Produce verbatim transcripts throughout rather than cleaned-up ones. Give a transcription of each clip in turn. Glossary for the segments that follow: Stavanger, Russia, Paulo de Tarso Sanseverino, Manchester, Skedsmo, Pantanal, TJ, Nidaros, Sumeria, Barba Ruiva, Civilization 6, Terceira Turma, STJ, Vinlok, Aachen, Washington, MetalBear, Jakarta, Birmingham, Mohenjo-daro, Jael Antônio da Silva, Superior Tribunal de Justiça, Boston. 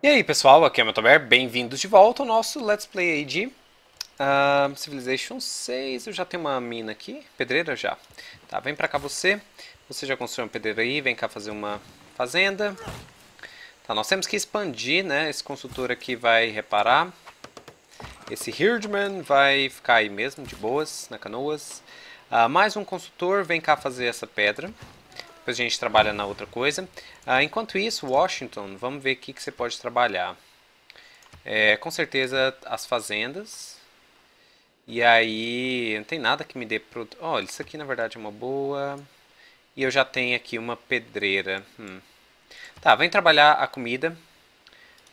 E aí pessoal, aqui é o MetalBear, bem-vindos de volta ao nosso Let's Play aí de uh, Civilization seis. Eu já tenho uma mina aqui, pedreira já. Tá, vem pra cá você, você já construiu uma pedreira aí, vem cá fazer uma fazenda. Tá, nós temos que expandir, né, esse construtor aqui vai reparar. Esse Herdman vai ficar aí mesmo, de boas, na canoas. Uh, mais um construtor, vem cá fazer essa pedra. Depois a gente trabalha na outra coisa. Ah, enquanto isso, Washington, vamos ver o que, que você pode trabalhar. É, com certeza as fazendas. E aí, não tem nada que me dê... Pro... Olha, isso aqui na verdade é uma boa. E eu já tenho aqui uma pedreira. Hum. Tá, vem trabalhar a comida.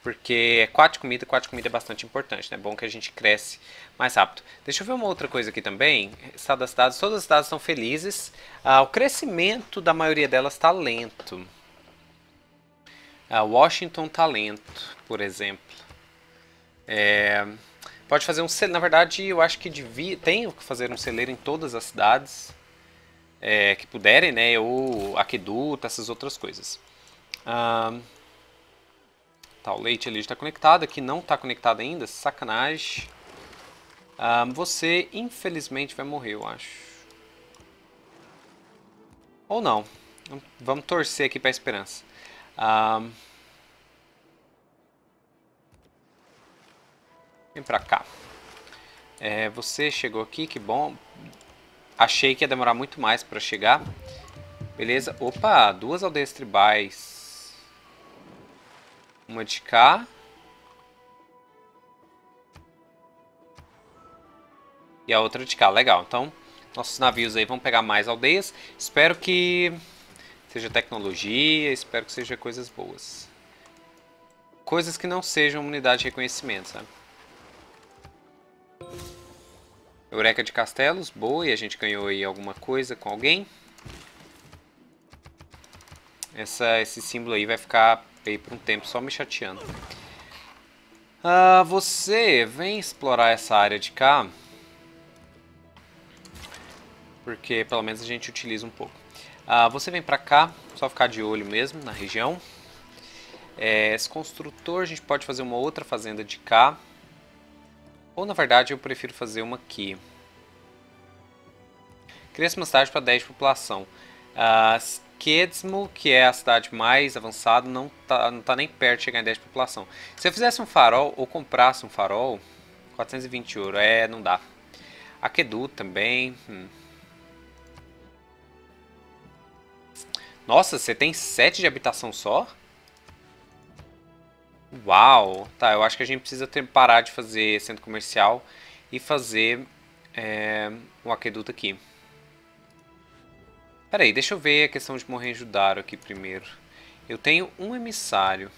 Porque quatro comida, quatro comida é bastante importante, né? É bom que a gente cresce mais rápido. Deixa eu ver uma outra coisa aqui também. Estado das cidades, todas as cidades estão felizes. Ah, o crescimento da maioria delas está lento. Ah, Washington está lento, por exemplo. É, pode fazer um celeiro. Na verdade, eu acho que devia, tem que fazer um celeiro em todas as cidades é, que puderem, né? Ou aqueduto, essas outras coisas. Ah, tá, o leite ali está conectado, aqui não está conectado ainda, sacanagem. Ah, você, infelizmente, vai morrer, eu acho. Ou não. Vamos torcer aqui para a esperança. Ah, vem para cá. É, você chegou aqui, que bom. Achei que ia demorar muito mais para chegar. Beleza. Opa, duas aldeias tribais. Uma de cá. E a outra de cá. Legal. Então, nossos navios aí vão pegar mais aldeias. Espero que seja tecnologia. Espero que seja coisas boas. Coisas que não sejam unidade de reconhecimento, sabe? Eureka de castelos. Boa. E a gente ganhou aí alguma coisa com alguém. Essa, esse símbolo aí vai ficar... Fiquei por um tempo só me chateando. Ah, você vem explorar essa área de cá. Porque pelo menos a gente utiliza um pouco. Ah, você vem pra cá, só ficar de olho mesmo na região. É, esse construtor a gente pode fazer uma outra fazenda de cá. Ou na verdade eu prefiro fazer uma aqui. Cresça uma cidade para dez de população. Ah, Skedsmo, que é a cidade mais avançada, não tá, não tá nem perto de chegar em dez de população. Se eu fizesse um farol, ou comprasse um farol, quatrocentos e vinte euros, é, não dá. Aqueduto também. Hum. Nossa, você tem sete de habitação só? Uau! Tá, eu acho que a gente precisa ter, parar de fazer centro comercial e fazer é, um aqueduto aqui. Pera aí, deixa eu ver a questão de Mohenjo-daro aqui primeiro. Eu tenho um emissário.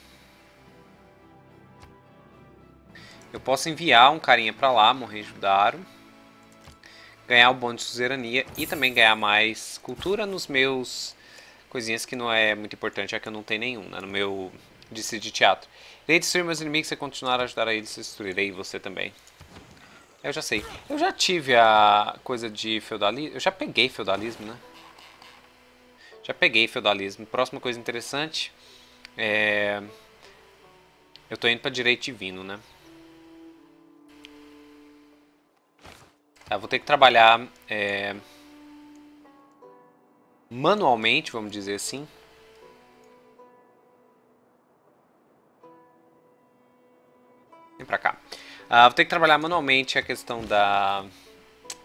Eu posso enviar um carinha pra lá, Mohenjo-daro. Ganhar o bônus de suzerania e também ganhar mais cultura nos meus... Coisinhas que não é muito importante, já que eu não tenho nenhum, né? No meu D C de teatro. Irei destruir meus inimigos e continuar a ajudar a eles, destruirei você também. Eu já sei. Eu já tive a coisa de feudalismo. Eu já peguei feudalismo, né? Já peguei feudalismo. Próxima coisa interessante é... Eu tô indo pra direito divino, né? Eu vou ter que trabalhar é... manualmente, vamos dizer assim. Vem pra cá. Ah, vou ter que trabalhar manualmente a questão da...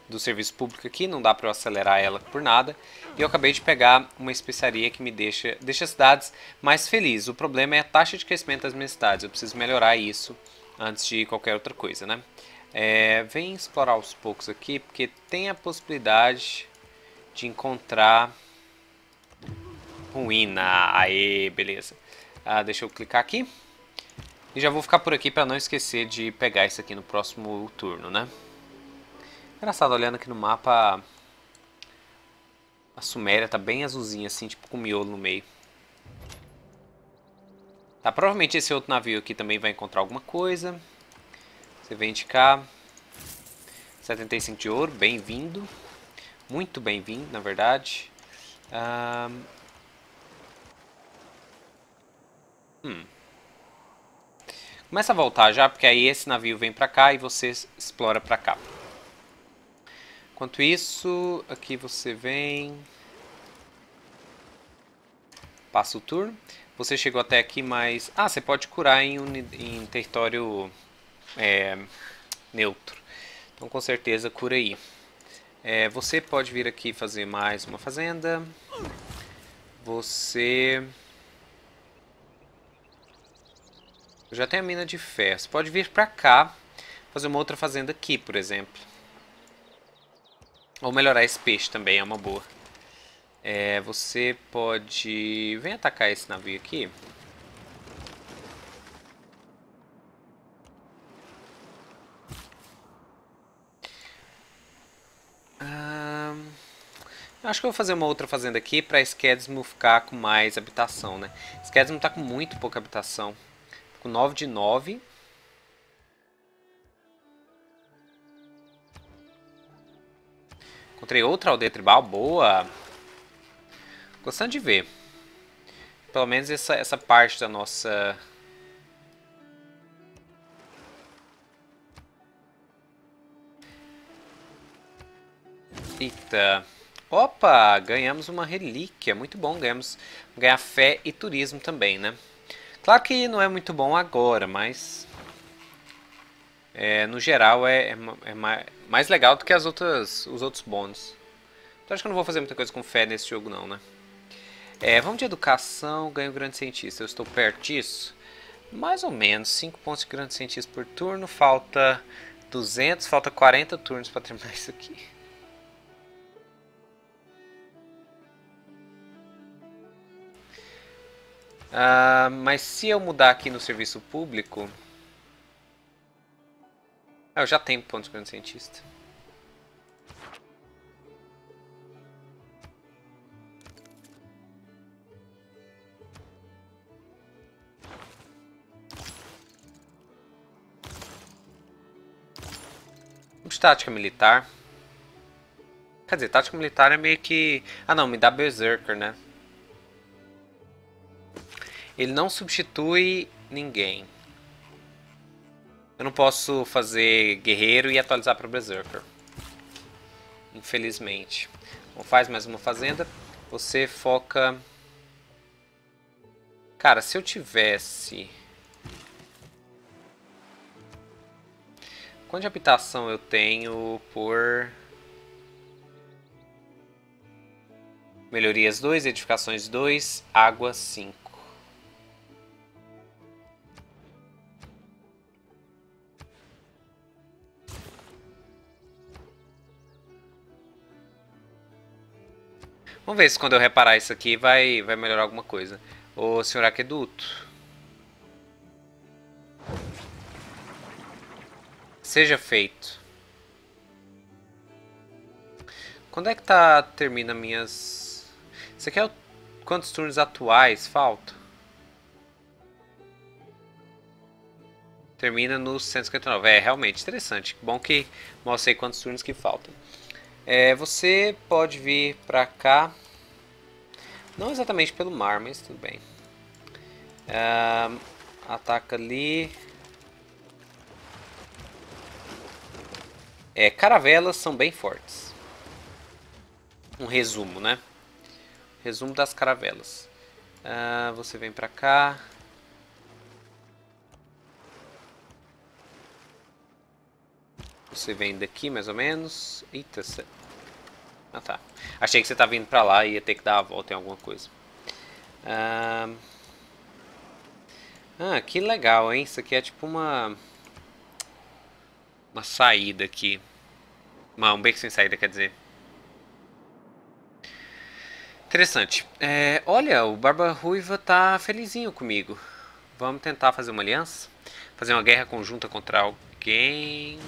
do serviço público aqui, não dá para eu acelerar ela por nada. E eu acabei de pegar uma especiaria que me deixa, deixa as cidades mais felizes. O problema é a taxa de crescimento das minhas cidades. Eu preciso melhorar isso antes de qualquer outra coisa, né? É, vem explorar aos poucos aqui, porque tem a possibilidade de encontrar ruína. Aê, beleza. Ah, deixa eu clicar aqui. E já vou ficar por aqui para não esquecer de pegar isso aqui no próximo turno, né? Engraçado, olhando aqui no mapa, a Suméria tá bem azulzinha, assim, tipo com miolo no meio. Tá, provavelmente esse outro navio aqui também vai encontrar alguma coisa. Você vem de cá. setenta e cinco de ouro, bem-vindo. Muito bem-vindo, na verdade. Hum. Começa a voltar já, porque aí esse navio vem pra cá e você explora pra cá. Enquanto isso, aqui você vem... Passa o turno. Você chegou até aqui, mas... Ah, você pode curar em, um, em território é, neutro. Então, com certeza, cura aí. É, você pode vir aqui fazer mais uma fazenda. Você... Já tem a mina de ferro. Você pode vir pra cá, fazer uma outra fazenda aqui, por exemplo. Ou melhorar esse peixe também, é uma boa. É, você pode... Vem atacar esse navio aqui. Ah, eu acho que eu vou fazer uma outra fazenda aqui para Skedsmo ficar com mais habitação, né? Skedsmo tá com muito pouca habitação. Com nove de nove. Encontrei outra aldeia tribal, boa! Gostando de ver. Pelo menos essa, essa parte da nossa... Eita! Opa! Ganhamos uma relíquia, muito bom. Ganhamos ganhar fé e turismo também, né? Claro que não é muito bom agora, mas... É, no geral é, é, é mais legal do que as outras, os outros bônus. Então acho que eu não vou fazer muita coisa com fé nesse jogo não, né? É, vamos de educação, ganho grande cientista. Eu estou perto disso? Mais ou menos, cinco pontos de grande cientista por turno. Falta duzentos, falta quarenta turnos para terminar isso aqui. Ah, mas se eu mudar aqui no serviço público... Eu já tenho pontos de grande cientista. Vamos de tática militar. Quer dizer, tática militar é meio que... Ah não, me dá Berserker, né? Ele não substitui ninguém. Eu não posso fazer guerreiro e atualizar para Berserker. Infelizmente. Então faz mais uma fazenda. Você foca... Cara, se eu tivesse... Quanto de habitação eu tenho por... Melhorias dois, edificações dois, água cinco. Vamos ver se quando eu reparar isso aqui vai, vai melhorar alguma coisa. Ô, senhor Aqueduto. Seja feito. Quando é que tá, termina minhas... Isso aqui é o... Quantos turnos atuais faltam? Termina no cento e cinquenta e nove. É, realmente, interessante. Bom que mostrei quantos turnos que faltam. É, você pode vir pra cá, não exatamente pelo mar, mas tudo bem. Uh, ataca ali. É, caravelas são bem fortes. Um resumo, né? Resumo das caravelas. Uh, você vem pra cá. Você vem daqui, mais ou menos. Eita, cê... Ah, tá. Achei que você tá vindo pra lá e ia ter que dar a volta em alguma coisa. Ah, ah que legal, hein? Isso aqui é tipo uma... Uma saída aqui. Uma, um beco sem saída, quer dizer. Interessante. É, olha, o Barba Ruiva tá felizinho comigo. Vamos tentar fazer uma aliança? Fazer uma guerra conjunta contra alguém...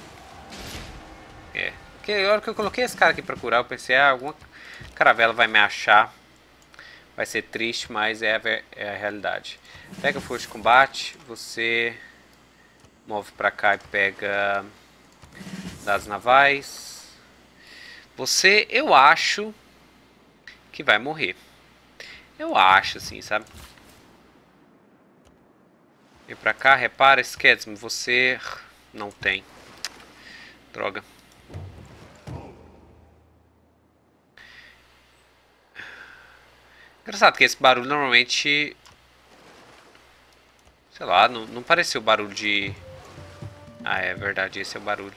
É, porque a hora que eu coloquei esse cara aqui pra curar, eu pensei, ah, alguma caravela vai me achar. Vai ser triste, mas é a, ver... é a realidade. Pega força de combate, você move pra cá e pega dados navais. Você, eu acho que vai morrer. Eu acho, assim, sabe? E pra cá, repara, Skedsmo, você não tem. Droga. Engraçado que esse barulho normalmente... Sei lá, não, não pareceu o barulho de... Ah, é verdade, esse é o barulho.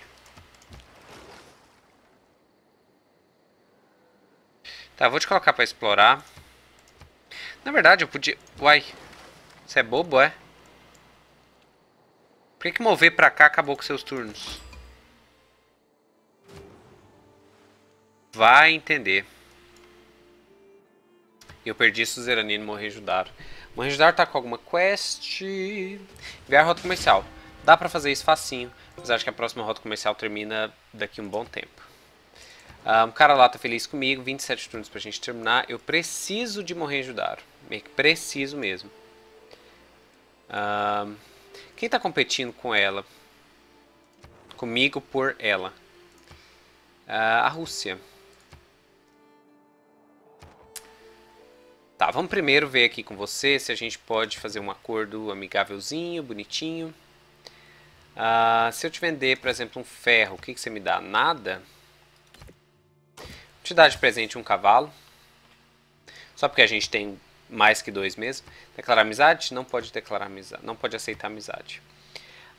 Tá, vou te colocar pra explorar. Na verdade, eu podia... Uai, você é bobo, é? Por que que mover pra cá acabou com seus turnos? Vai entender. E eu perdi suzerania no Mohenjo-daro. Mohenjo-daro tá com alguma quest. Enviar rota comercial. Dá pra fazer isso facinho. Mas acho que a próxima rota comercial termina daqui a um bom tempo. Um cara lá tá feliz comigo. vinte e sete turnos pra gente terminar. Eu preciso de Mohenjo-daro. Meio que preciso mesmo. Um, quem tá competindo com ela? Comigo por ela. Uh, a Rússia. Tá, vamos primeiro ver aqui com você se a gente pode fazer um acordo amigávelzinho, bonitinho. Uh, se eu te vender, por exemplo, um ferro, o que que você me dá? Nada? Vou te dar de presente um cavalo. Só porque a gente tem mais que dois mesmo. Declarar amizade? Não pode declarar amizade. Não pode aceitar amizade.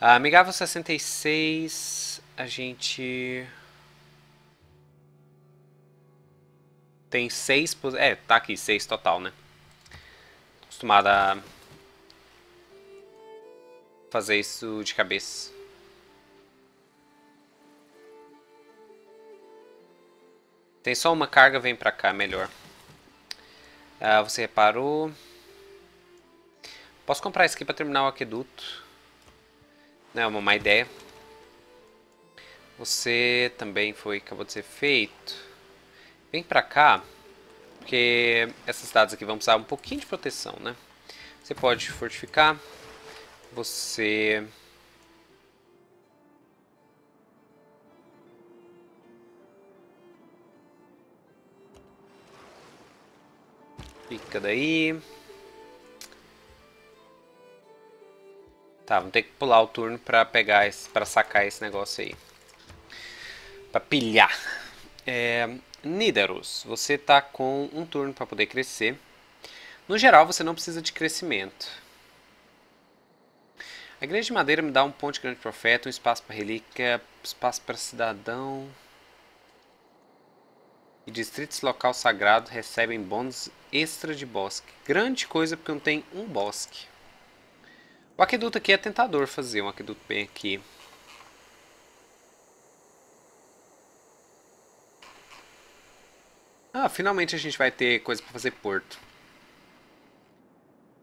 Uh, amigável sessenta e seis, a gente... Tem seis... É, tá aqui, seis total, né? Acostumada a fazer isso de cabeça. Tem só uma carga, vem pra cá, melhor. Ah, você reparou. Posso comprar isso aqui pra terminar o aqueduto. Não é uma má ideia. Você também foi... Acabou de ser feito. Vem pra cá, porque essas cidades aqui vão precisar um pouquinho de proteção, né? Você pode fortificar, você... Fica daí. Tá, vamos ter que pular o turno pra pegar esse, pra sacar esse negócio aí. Pra pilhar. É... Nidaros, você está com um turno para poder crescer. No geral, você não precisa de crescimento. A igreja de madeira me dá um ponto de grande profeta, um espaço para relíquia, espaço para cidadão. E distritos local sagrado recebem bônus extra de bosque. Grande coisa porque não tem um bosque. O aqueduto aqui é tentador fazer, um aqueduto bem aqui. Ah, finalmente a gente vai ter coisa pra fazer porto.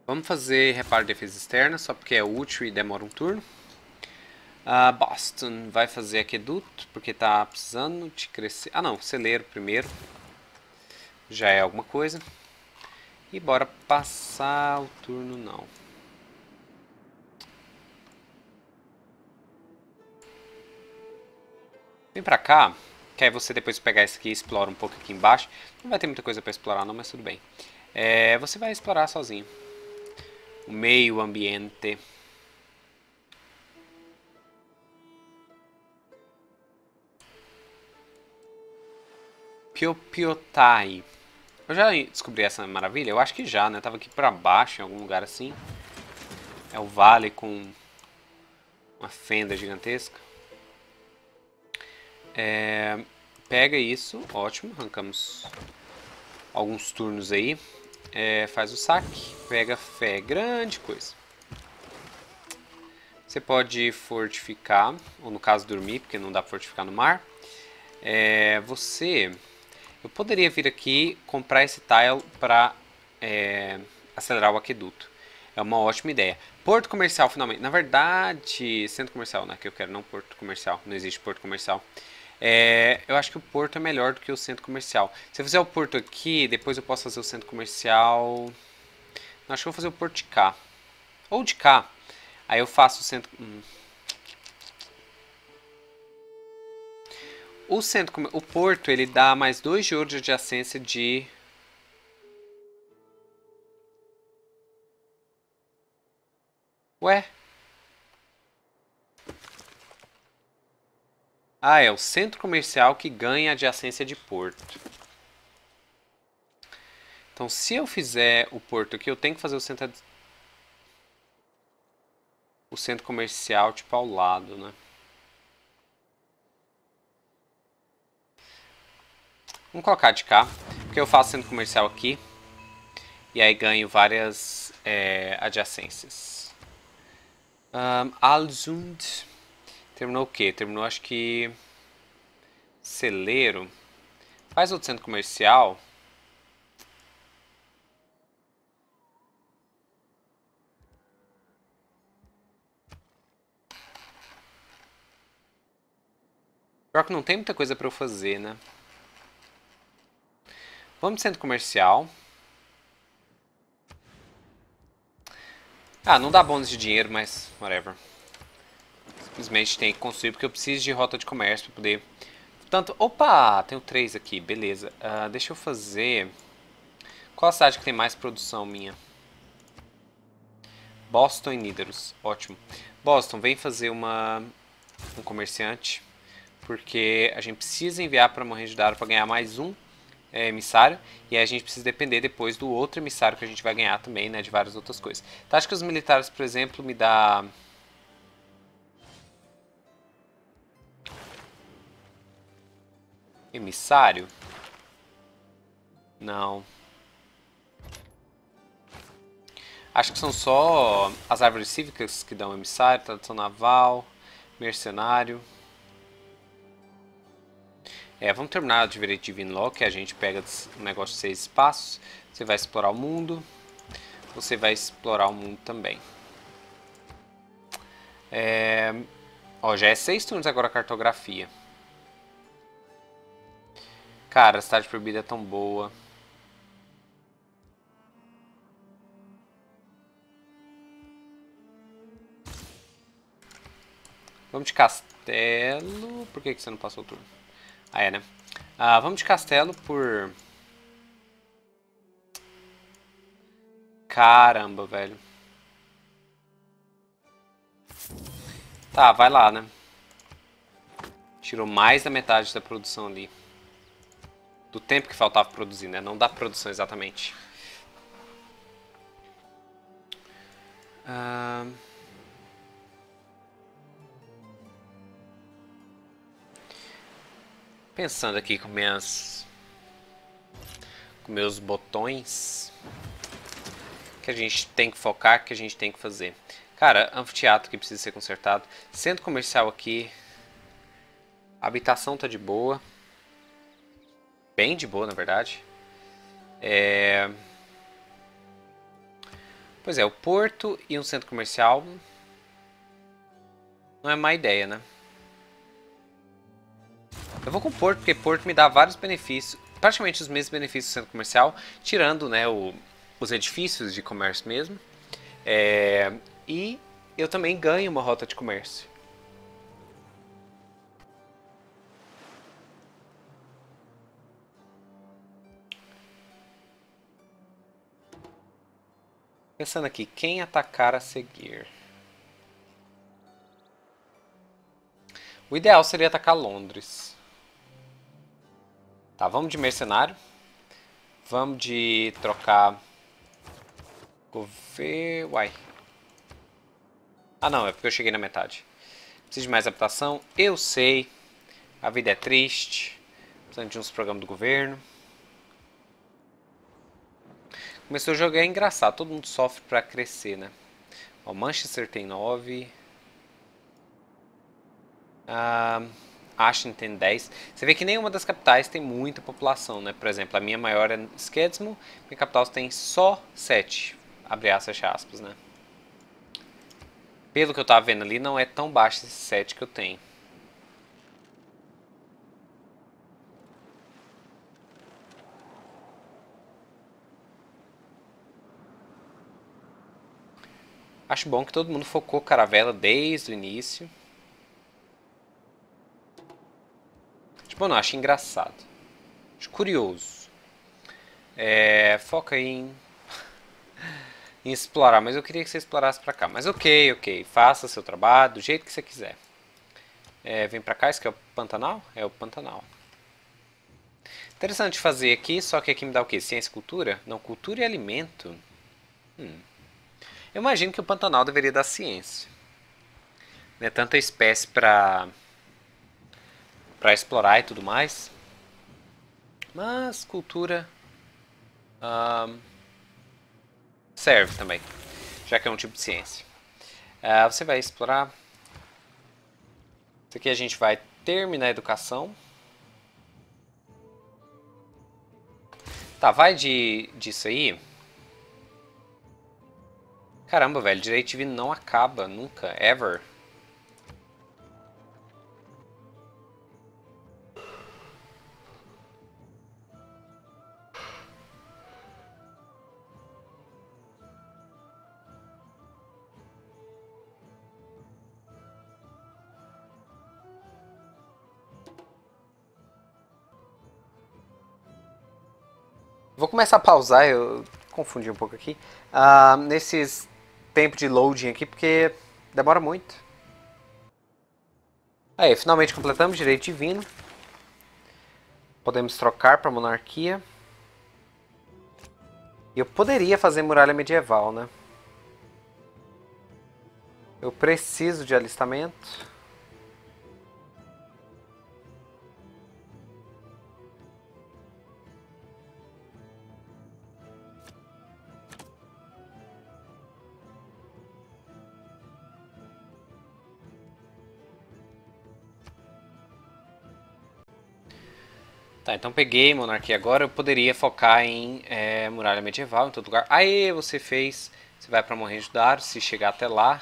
Vamos fazer reparo de defesa externa, só porque é útil e demora um turno. Ah, Boston vai fazer aqueduto, porque tá precisando de crescer. Ah não, celeiro primeiro. Já é alguma coisa. E bora passar o turno não. Vem pra cá. Que aí você depois pegar esse aqui e explora um pouco aqui embaixo. Não vai ter muita coisa para explorar não, mas tudo bem. É, você vai explorar sozinho. O meio ambiente. Piopiotai. Eu já descobri essa maravilha? Eu acho que já, né? Eu tava aqui para baixo, em algum lugar assim. É o vale com uma fenda gigantesca. É, pega isso, ótimo, arrancamos alguns turnos aí, é, faz o saque, pega fé, grande coisa. Você pode fortificar, ou no caso dormir, porque não dá pra fortificar no mar. É, você, eu poderia vir aqui comprar esse tile pra é, acelerar o aqueduto, é uma ótima ideia. Porto comercial finalmente, na verdade, centro comercial, né, que eu quero, não porto comercial, não existe porto comercial. É, eu acho que o porto é melhor do que o centro comercial. Se eu fizer o porto aqui, depois eu posso fazer o centro comercial. Não, acho que eu vou fazer o porto de cá. Ou de cá. Aí eu faço o centro... Hum. O, centro... o porto, ele dá mais dois de ouro de adjacência de... Ué? Ah, é o centro comercial que ganha adjacência de porto. Então, se eu fizer o porto aqui, eu tenho que fazer o centro, o centro comercial tipo ao lado, né? Vamos colocar de cá, porque eu faço centro comercial aqui e aí ganho várias é, adjacências. Um, Alzund terminou o quê? Terminou, acho que celeiro. Faz outro centro comercial. Pior que não tem muita coisa para eu fazer, né? Vamos de centro comercial. Ah, não dá bônus de dinheiro, mas whatever. Simplesmente tem que construir porque eu preciso de rota de comércio para poder... Portanto, opa, tenho três aqui, beleza. Uh, deixa eu fazer... Qual a cidade que tem mais produção minha? Boston e Nidaros, ótimo. Boston, vem fazer uma... um comerciante. Porque a gente precisa enviar para Mohenjo-daro para ganhar mais um. É, emissário, e aí a gente precisa depender depois do outro emissário que a gente vai ganhar também, né, de várias outras coisas. Táticas militares, por exemplo, me dá... Emissário? Não. Acho que são só as árvores cívicas que dão emissário, tradução naval, mercenário... É, vamos terminar de direito de Vinlok, que a gente pega um negócio de seis espaços. Você vai explorar o mundo. Você vai explorar o mundo também. É... Ó, já é seis turnos agora a cartografia. Cara, a cidade proibida é tão boa. Vamos de castelo. Por que que você não passou o turno? Ah, é, né? Ah, vamos de castelo por... Caramba, velho. Tá, vai lá, né? Tirou mais da metade da produção ali. Do tempo que faltava produzir, né? Não da produção exatamente. Ah... Pensando aqui com minhas, com meus botões, que a gente tem que focar, que a gente tem que fazer. Cara, anfiteatro que precisa ser consertado, centro comercial aqui, a habitação tá de boa, bem de boa na verdade. É... Pois é, o porto e um centro comercial não é má ideia, né? Eu vou com porto, porque porto me dá vários benefícios, praticamente os mesmos benefícios do centro comercial, tirando, né, o, os edifícios de comércio mesmo. É, e eu também ganho uma rota de comércio. Pensando aqui, quem atacar a seguir? O ideal seria atacar Londres. Tá, vamos de mercenário, vamos de trocar governo, uai, ah não, é porque eu cheguei na metade, preciso de mais habitação, eu sei, a vida é triste, precisando de uns programas do governo, começou a jogar, é engraçado, todo mundo sofre pra crescer, né, ó, Manchester tem nove, ah... Aachen tem dez. Você vê que nenhuma das capitais tem muita população, né? Por exemplo, a minha maior é Skedsmo, minha capital tem só sete. Abre aspas, fecha aspas, né? Pelo que eu tava vendo ali, não é tão baixo esse sete que eu tenho. Acho bom que todo mundo focou caravela desde o início. Bom, não, acho engraçado. Acho curioso. É, foca em... em explorar. Mas eu queria que você explorasse pra cá. Mas ok, ok. Faça seu trabalho do jeito que você quiser. É, vem pra cá, isso que é o Pantanal? É o Pantanal. Interessante fazer aqui, só que aqui me dá o quê? Ciência e cultura? Não, cultura e alimento. Hum. Eu imagino que o Pantanal deveria dar ciência. Né, tanta espécie pra, pra explorar e tudo mais. Mas cultura hum, serve também, já que é um tipo de ciência. Uh, você vai explorar. Isso aqui a gente vai terminar a educação. Tá, vai de, disso aí. Caramba, velho, direito divino não acaba nunca, ever. Vou começar a pausar, eu confundi um pouco aqui, uh, nesses tempos de loading aqui, porque demora muito. Aí, finalmente completamos direito divino. Podemos trocar para monarquia. Eu poderia fazer muralha medieval, né? Eu preciso de alistamento. Tá, então peguei monarquia agora, eu poderia focar em é, muralha medieval em todo lugar. Aê, você fez, você vai pra Mohenjo-daro, se chegar até lá.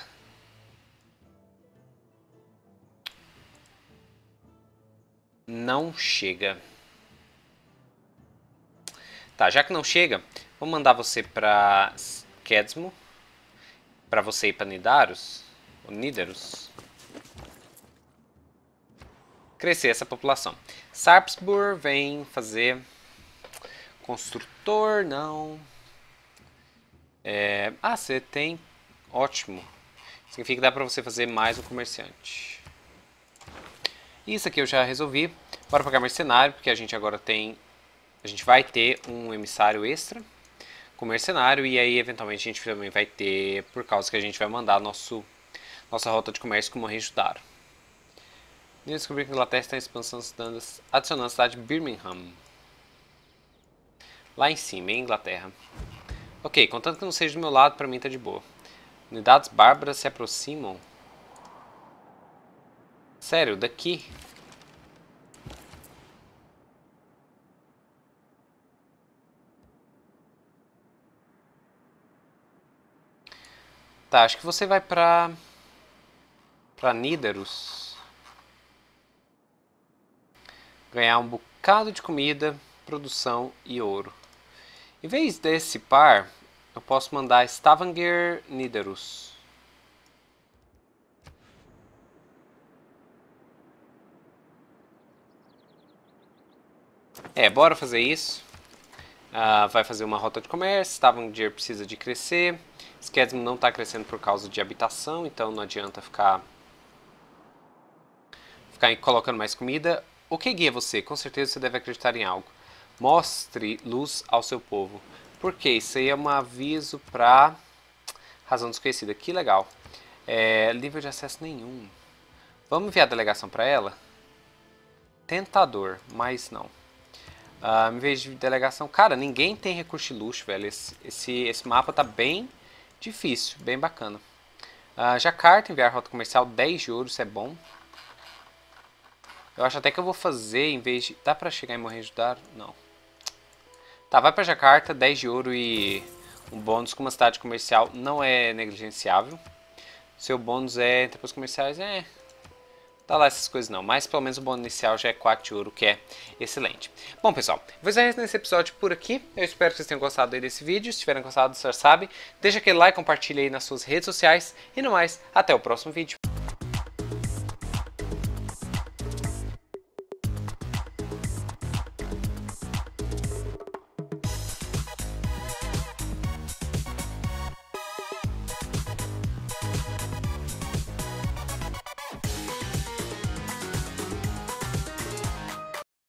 Não chega. Tá, já que não chega, vou mandar você pra Skedsmo, pra você ir pra Nidaros, ou Nidaros. Crescer essa população. Sarpsburg vem fazer construtor, não. É... Ah, você tem. Ótimo. Significa que dá pra você fazer mais um comerciante. Isso aqui eu já resolvi. Bora pagar mercenário, porque a gente agora tem... A gente vai ter um emissário extra com mercenário. E aí, eventualmente, a gente também vai ter... Por causa que a gente vai mandar nosso... nossa rota de comércio com o Mohenjo-daro. E eu descobri que a Inglaterra está em expansão, adicionando a cidade de Birmingham. Lá em cima, em Inglaterra. Ok, contanto que não seja do meu lado, pra mim tá de boa. Unidades bárbaras se aproximam. Sério, daqui? Tá, acho que você vai pra... pra Nidaros. Ganhar um bocado de comida, produção e ouro. Em vez desse par, eu posso mandar Stavanger, Nidaros. É, bora fazer isso. Ah, vai fazer uma rota de comércio, Stavanger precisa de crescer. Skedsmo não está crescendo por causa de habitação, então não adianta ficar, ficar colocando mais comida. O que guia você? Com certeza você deve acreditar em algo. Mostre luz ao seu povo. Por quê? Isso aí é um aviso para razão desconhecida. Que legal. É, nível de acesso nenhum. Vamos enviar a delegação para ela? Tentador, mas não. Ah, em vez de delegação... Cara, ninguém tem recurso de luxo, velho. Esse, esse, esse mapa tá bem difícil, bem bacana. Ah, Jakarta, enviar rota comercial, dez de ouro, isso é bom. Eu acho até que eu vou fazer em vez de... Dá pra chegar e morrer ajudar? Não. Tá, vai pra Jakarta, dez de ouro e um bônus com uma cidade comercial não é negligenciável. Seu bônus é entre os comerciais, é... Tá lá essas coisas não, mas pelo menos o bônus inicial já é quatro de ouro, que é excelente. Bom, pessoal, vou encerrar nesse episódio por aqui. Eu espero que vocês tenham gostado aí desse vídeo. Se tiverem gostado, vocês já sabem. Deixa aquele like, compartilha aí nas suas redes sociais. E no mais, até o próximo vídeo.